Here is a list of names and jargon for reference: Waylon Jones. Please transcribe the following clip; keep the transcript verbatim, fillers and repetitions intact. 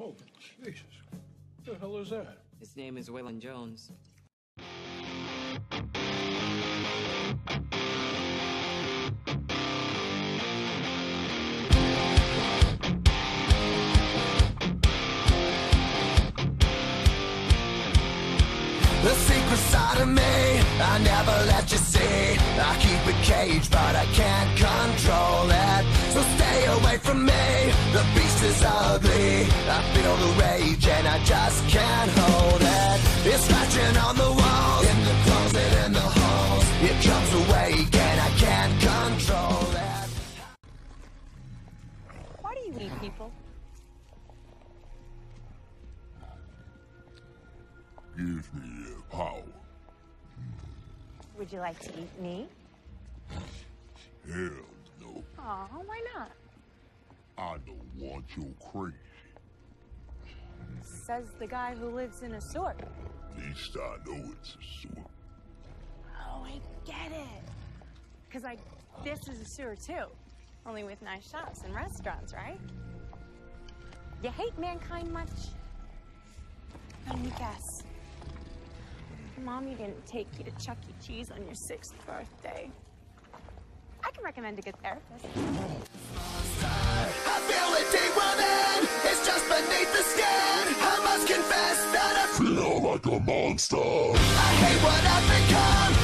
Oh, Jesus. What the hell is that? His name is Waylon Jones. The secret side of me, I never let you see. I keep it caged, but I can't control it. So stay away from me, the beast is ugly. I feel the rage and I just can't hold it. It's scratching on the walls, in the closet, in the halls. It comes awake and I can't control it. Why do you leave people? Gives me uh, power. Would you like to eat me? Hell no. Aw, why not? I don't want you crazy. Says the guy who lives in a sewer. At least I know it's a sewer. Oh, I get it. Because, like, this is a sewer, too. Only with nice shops and restaurants, right? You hate mankind much? Let me guess. Mommy didn't take you to Chuck E. Cheese on your sixth birthday. I can recommend a good therapist. I feel it deep within. It's just beneath the skin. I must confess that I feel like a monster. I hate what I've become.